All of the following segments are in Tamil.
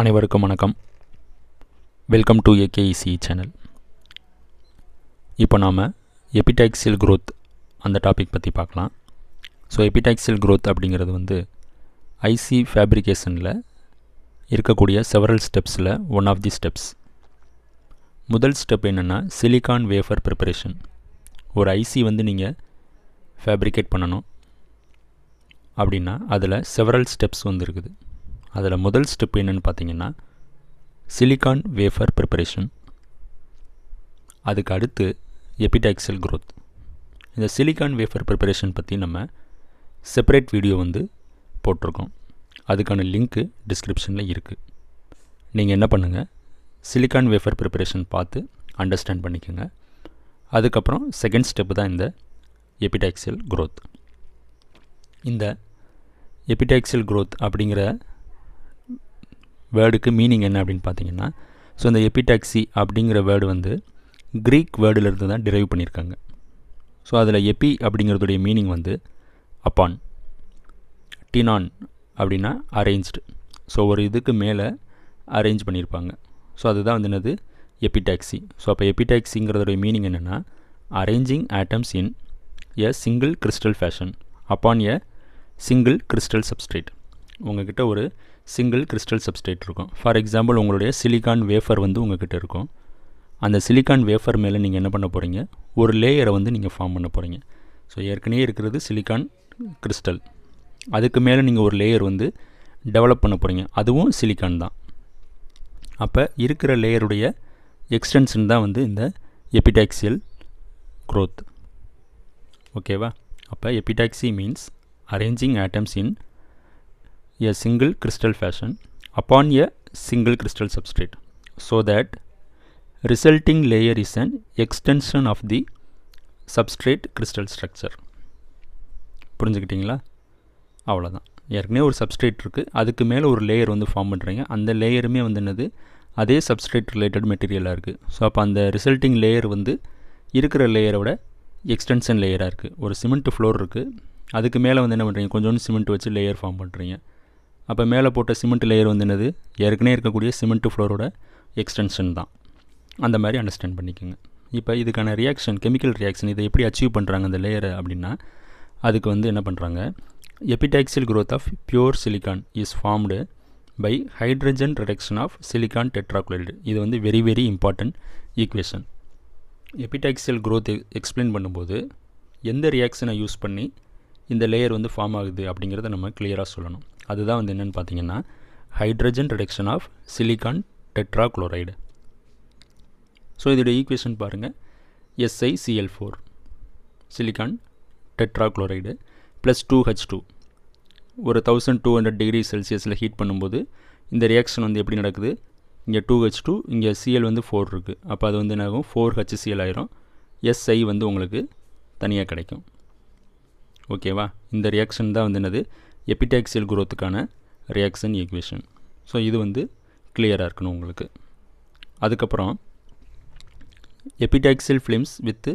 அனைவருக்கும் வணக்கம். Welcome to AKC channel. இப்போ நாம் எபிடாக்சியல் க்ரோத் அந்த டாபிக் பற்றி பார்க்கலாம். ஸோ எபிடாக்சியல் க்ரோத் அப்படிங்கிறது வந்து ஐசி ஃபேப்ரிகேஷனில் இருக்கக்கூடிய செவரல் ஸ்டெப்ஸில் ஒன் ஆஃப் தி ஸ்டெப்ஸ். முதல் ஸ்டெப் என்னென்னா சிலிக்கான் வேஃபர் ப்ரிப்பரேஷன். ஒரு ஐசி வந்து நீங்கள் ஃபேப்ரிகேட் பண்ணணும் அப்படின்னா அதில் செவரல் ஸ்டெப்ஸ் வந்து இருக்குது. அதில் முதல் ஸ்டெப் என்னென்னு பார்த்தீங்கன்னா சிலிக்கான் வேஃபர் ப்ரிப்பரேஷன். அதுக்கு அடுத்து எபிடாக்சியல் க்ரோத். இந்த சிலிக்கான் வேஃபர் ப்ரிப்பரேஷன் பற்றி நம்ம செப்பரேட் வீடியோ வந்து போட்டிருக்கோம். அதுக்கான லிங்க்கு டிஸ்கிரிப்ஷனில் இருக்குது. நீங்கள் என்ன பண்ணுங்கள், சிலிக்கான் வேஃபர் ப்ரிப்பரேஷன் பார்த்து அண்டர்ஸ்டாண்ட் பண்ணிக்கோங்க. அதுக்கப்புறம் செகண்ட் ஸ்டெப்பு தான் இந்த எபிடாக்சியல் க்ரோத். இந்த எபிடாக்சியல் க்ரோத் அப்படிங்கிற வேர்டுக்கு மீனிங் என்ன அப்படின்னு பார்த்தீங்கன்னா, ஸோ இந்த எபிடாக்சி அப்படிங்கிற வேர்டு வந்து க்ரீக் வேர்டுலேருந்து தான் டிரைவ் பண்ணியிருக்காங்க. ஸோ அதில் எபி அப்படிங்கிறதுடைய மீனிங் வந்து அப்பான், டினான் அப்படின்னா அரேஞ்ச்டு. ஸோ ஒரு இதுக்கு மேலே அரேஞ்ச் பண்ணியிருப்பாங்க. ஸோ அதுதான் வந்து என்னது எபிடாக்சி. ஸோ அப்போ எபிடாக்சிங்கிறதுடைய மீனிங் என்னென்னா arranging atoms in a single crystal fashion upon a single crystal substrate. உங்கள்கிட்ட ஒரு சிங்கிள் கிறிஸ்டல் சப்ஸ்டேட் இருக்கும். ஃபார் எக்ஸாம்பிள் உங்களுடைய சிலிக்கான் வேஃபர் வந்து உங்கள்கிட்ட இருக்கும். அந்த சிலிக்கான் வேஃபர் மேலே நீங்கள் என்ன பண்ண போகிறீங்க, ஒரு லேயரை வந்து நீங்கள் ஃபார்ம் பண்ண போகிறீங்க. ஸோ ஏற்கனவே இருக்கிறது சிலிக்கான் கிறிஸ்டல், அதுக்கு மேலே நீங்கள் ஒரு லேயர் வந்து டெவலப் பண்ண போகிறீங்க. அதுவும் சிலிக்கான் தான். அப்போ இருக்கிற லேயருடைய எக்ஸ்டென்ஷன் தான் வந்து இந்த எபிடாக்சியல் க்ரோத். ஓகேவா? அப்போ epitaxy means arranging atoms in a single crystal fashion upon a single crystal substrate so that resulting layer is an extension of the substrate crystal structure. புரிஞ்சுக்கிட்டீங்களா? அவ்வளோதான். ஏற்கனவே ஒரு சப்ஸ்ட்ரேட் இருக்குது, அதுக்கு மேலே ஒரு லேயர் வந்து ஃபார்ம் பண்ணுறீங்க. அந்த லேயருமே வந்து என்னது அதே சப்ஸ்ட்ரேட் ரிலேட்டட் மெட்டீரியலாக இருக்குது. ஸோ அப்போ அந்த ரிசல்ட்டிங் லேயர் வந்து இருக்கிற லேயரோட எக்ஸ்டென்ஷன் லேயராக இருக்குது. ஒரு சிமெண்ட் ஃப்ளோர் இருக்குது, அதுக்கு மேலே வந்து என்ன பண்ணுறீங்க, கொஞ்சோண்டு சிமெண்ட் வச்சு லேயர் ஃபார்ம் பண்ணுறீங்க. அப்போ மேலே போட்ட சிமெண்ட் லேயர் வந்து என்னது ஏற்கனவே இருக்கக்கூடிய சிமெண்ட் ஃப்ளோரோட எக்ஸ்டென்ஷன் தான். அந்த மாதிரி அண்டர்ஸ்டாண்ட் பண்ணிக்கோங்க. இப்போ இதுக்கான ரியாக்ஷன், கெமிக்கல் ரியாக்ஷன், இதை எப்படி அச்சீவ் பண்ணுறாங்க அந்த லேயரை அப்படின்னா, அதுக்கு வந்து என்ன பண்ணுறாங்க, epitaxial growth of pure silicon is formed by hydrogen reduction of silicon tetrachloride. இது வந்து very very important equation. Epitaxial growth explain பண்ணும்போது எந்த ரியாக்ஷனை யூஸ் பண்ணி இந்த லேயர் வந்து ஃபார்ம் ஆகுது அப்படிங்கிறத நம்ம கிளியராக சொல்லணும். அதுதான் வந்து என்னென்னு பார்த்தீங்கன்னா hydrogen reduction of silicon tetrachloride. So இதோடைய ஈக்குவேஷன் பாருங்கள், SiCl4 silicon tetrachloride plus 2H2 ஒரு 1200 டிகிரி செல்சியஸில் ஹீட் பண்ணும்போது இந்த ரியாக்ஷன் வந்து எப்படி நடக்குது, இங்கே 2H2 இங்கே சிஎல் வந்து 4 இருக்குது. அப்போ அது வந்து என்ன ஆகும், 4HCl ஆயிரும். Si வந்து உங்களுக்கு தனியாக கிடைக்கும். ஓகேவா? இந்த ரியாக்ஷன் தான் வந்து என்னது எபிடாக்சியல் க்ரோத்துக்கான ரியாக்ஷன் ஈக்குவேஷன். ஸோ இது வந்து கிளியராக இருக்கணும் உங்களுக்கு. அதுக்கப்புறம் epitaxial films with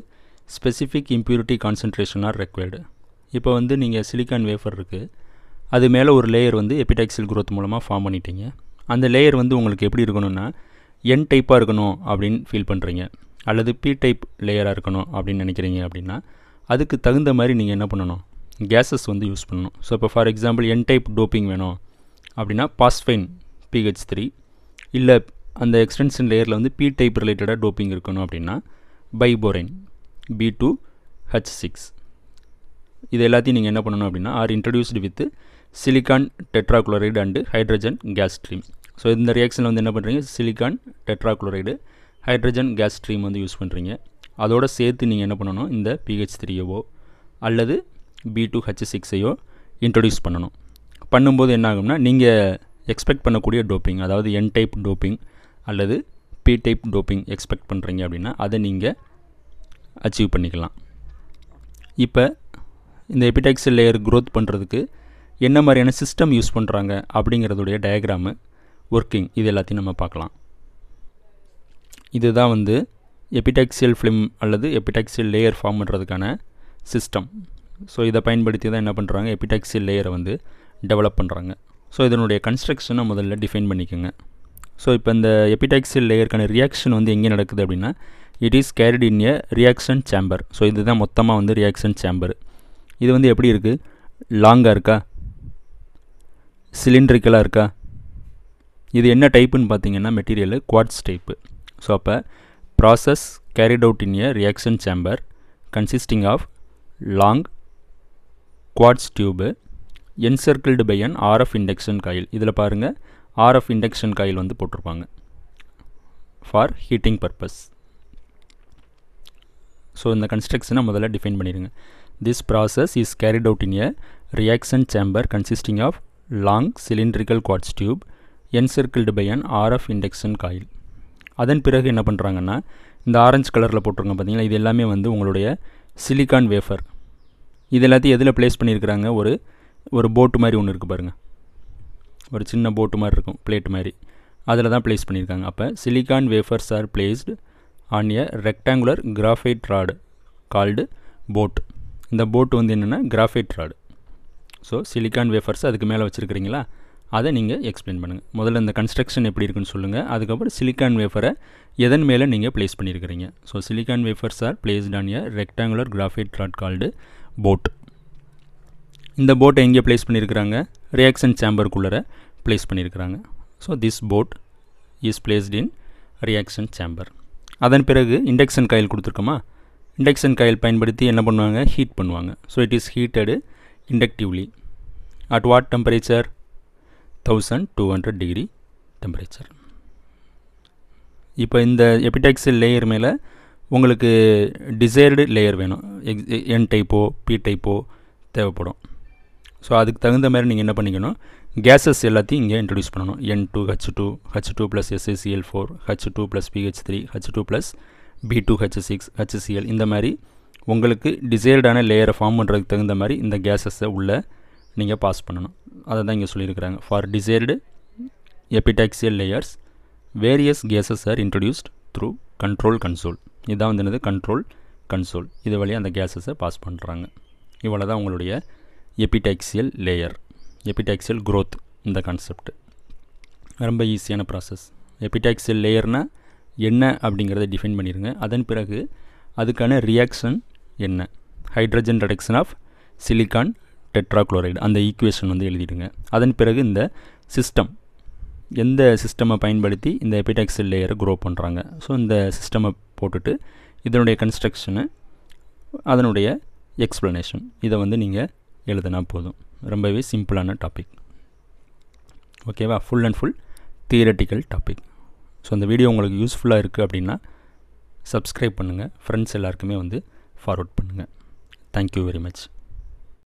specific impurity concentration are required. இப்போ வந்து நீங்கள் சிலிக்கான் வேஃபர் இருக்குது, அது மேலே ஒரு லேயர் வந்து எபிடாக்சியல் க்ரோத் மூலமாக ஃபார்ம் பண்ணிட்டீங்க. அந்த லேயர் வந்து உங்களுக்கு எப்படி இருக்கணும்னா என் டைப்பாக இருக்கணும் அப்படின்னு ஃபீல் பண்ணுறீங்க, அல்லது பி டைப் லேயராக இருக்கணும் அப்படின்னு நினைக்கிறீங்க. அப்படின்னா அதுக்கு தகுந்த மாதிரி நீங்கள் என்ன பண்ணணும், கேஸஸ் வந்து யூஸ் பண்ணணும். ஸோ இப்போ for example N type doping வேணும் அப்படின்னா பாஸ்பைன் PH3, இல்லை அந்த எக்ஸ்டென்ஷன் லேயரில் வந்து பி டைப் ரிலேட்டடாக டோப்பிங் இருக்கணும் அப்படின்னா பைபோரைன் B2H6. இது எல்லாத்தையும் நீங்கள் என்ன பண்ணணும் அப்படின்னா are introduced with silicon tetrachloride and hydrogen gas stream. So இந்த ரியாக்ஷனில் வந்து என்ன பண்ணுறீங்க, silicon tetrachloride hydrogen gas stream வந்து யூஸ் பண்ணுறீங்க. அதோடு சேர்த்து நீங்கள் என்ன பண்ணணும், இந்த PH3யோ அல்லது B2H6ஐயோ இன்ட்ரடியூஸ் பண்ணணும். பண்ணும்போது என்ன ஆகும்னா நீங்கள் எக்ஸ்பெக்ட் பண்ணக்கூடிய டோப்பிங், அதாவது என் டைப் டோப்பிங் அல்லது பி டைப் டோப்பிங் எக்ஸ்பெக்ட் பண்ணுறீங்க அப்படின்னா அதை நீங்கள் அச்சீவ் பண்ணிக்கலாம். இப்போ இந்த எபிடாக்சியல் லேயர் க்ரோத் பண்ணுறதுக்கு என்ன மாதிரியான சிஸ்டம் யூஸ் பண்ணுறாங்க அப்படிங்கிறதுடைய டயக்ராமு, ஒர்க்கிங், இது எல்லாத்தையும் நம்ம பார்க்கலாம். இதுதான் வந்து எபிடாக்சியல் ஃபிலிம் அல்லது எபிடாக்சியல் லேயர் ஃபார்ம் பண்ணுறதுக்கான சிஸ்டம். ஸோ இதை பயன்படுத்தி தான் என்ன பண்ணுறாங்க, எபிடாக்சியல் லேயரை வந்து டெவலப் பண்ணுறாங்க. ஸோ இதனுடைய கன்ஸ்ட்ரக்ஷனை முதல்ல டிஃபைன் பண்ணிக்கோங்க. So இப்போ இந்த எபிடாக்சியல் லேயருக்கான ரியாக்ஷன் வந்து எங்கே நடக்குது அப்படின்னா, it is carried in a reaction chamber. So இதுதான் மொத்தமாக வந்து ரியாக்ஷன் சேம்பர். இது வந்து எப்படி இருக்குது, லாங்காக இருக்கா, சிலிண்ட்ரிக்கலாக இருக்கா, இது என்ன டைப்புன்னு பார்த்தீங்கன்னா மெட்டீரியல் குவாட்ஸ் டைப்பு. ஸோ அப்போ process carried out in a reaction chamber consisting of long quartz tube encircled by an RF induction coil. இதில் பாருங்கள் Rf இண்டக்ஷன் காயில் வந்து போட்டிருப்பாங்க ஃபார் ஹீட்டிங் பர்பஸ். ஸோ இந்த கன்ஸ்ட்ரக்ஷனை முதல்ல டிஃபைன் பண்ணிடுங்க. This process is carried out in a reaction chamber consisting of long cylindrical quartz tube encircled by an Rf induction coil. அதன் பிறகு என்ன பண்ணுறாங்கன்னா, இந்த ஆரஞ்சு கலரில் போட்டிருக்காங்க பார்த்தீங்களா, இது எல்லாமே வந்து உங்களுடைய சிலிக்கான் வேஃபர். இது எல்லாத்தையும் எதில் ப்ளேஸ் பண்ணியிருக்கிறாங்க, ஒரு போட்டு மாதிரி ஒன்று இருக்குது பாருங்கள், ஒரு சின்ன போட்டு மாதிரி இருக்கும், பிளேட் மாதிரி, அதில் தான் ப்ளேஸ் பண்ணியிருக்காங்க. அப்போ silicon wafers are placed on a rectangular graphite rod called boat. இந்த போட்டு வந்து என்னென்னா graphite rod. So silicon wafers அதுக்கு மேலே வச்சுருக்கிறீங்களா, அதை நீங்கள் எக்ஸ்பிளைன் பண்ணுங்கள். முதல்ல இந்த கன்ஸ்ட்ரக்ஷன் எப்படி இருக்குன்னு சொல்லுங்கள், அதுக்கப்புறம் சிலிக்கான் வேஃபரை எதன் மேலே நீங்கள் ப்ளேஸ் பண்ணியிருக்கிறீங்க. So silicon wafers are placed on a rectangular graphite rod called boat. இந்த போட்டை எங்கே ப்ளேஸ் பண்ணியிருக்கிறாங்க, ரியாக்ஷன் சேம்பருக்குள்ளே ப்ளேஸ் பண்ணியிருக்கிறாங்க. So this boat is placed in reaction chamber. அதன் பிறகு இண்டக்ஷன் காயில் கொடுத்துருக்கோமா, இண்டக்ஷன் காயில் பயன்படுத்தி என்ன பண்ணுவாங்க, ஹீட் பண்ணுவாங்க. So it is heated inductively at what temperature, 1200 degree temperature. இப்போ இந்த எபிடாக்சியல் லேயர் மேலே உங்களுக்கு டிசைர்டு லேயர் வேணும், என் டைப்போ பி டைப்போ தேவைப்படும். ஸோ அதுக்கு தகுந்த மாதிரி நீங்கள் என்ன பண்ணிக்கணும், கேஸஸ் எல்லாத்தையும் இங்கே இன்ட்ரடியூஸ் பண்ணணும். N2H2 H2 + SiCl4 H2 + PH3 H2 + B2H6 HCl, இந்த மாதிரி உங்களுக்கு டிசைர்டான லேயரை ஃபார்ம் பண்ணுறதுக்கு தகுந்த மாதிரி இந்த கேஸஸை உள்ளே நீங்கள் பாஸ் பண்ணணும். அதை தான் இங்கே சொல்லியிருக்கிறாங்க. For desired epitaxial layers various gases are introduced through control console. இதுதான் வந்து என்னது, கண்ட்ரோல் கன்சோல். இது வழியாக அந்த கேஸஸை பாஸ் பண்ணுறாங்க. இவ்வளோ தான் உங்களுடைய எபிடாக்சியல் லேயர், எபிடாக்சியல் growth. இந்த கான்செப்ட் ரொம்ப ஈஸியான ப்ராசஸ். எபிடாக்சியல் லேயர்னால் என்ன அப்படிங்கிறத டிஃபைன் பண்ணிடுங்க. அதன் பிறகு அதுக்கான ரியாக்ஷன் என்ன, hydrogen reduction of silicon tetrachloride, அந்த ஈக்குவேஷன் வந்து எழுதிடுங்க. அதன் பிறகு இந்த சிஸ்டம், எந்த சிஸ்டமை பயன்படுத்தி இந்த எபிடாக்சியல் லேயரை க்ரோ பண்ணுறாங்க, ஸோ இந்த சிஸ்டமை போட்டுட்டு இதனுடைய கன்ஸ்ட்ரக்ஷனு அதனுடைய எக்ஸ்ப்ளனேஷன், இதை வந்து நீங்கள் எழுதுனா போதும். ரொம்பவே சிம்பிளான டாபிக், ஓகேவா? Full and full theoretical topic. So அந்த வீடியோ உங்களுக்கு யூஸ்ஃபுல்லாக இருக்குது அப்படின்னா சப்ஸ்கிரைப் பண்ணுங்கள், ஃப்ரெண்ட்ஸ் எல்லாருக்குமே வந்து ஃபார்வர்ட் பண்ணுங்கள். Thank you very much.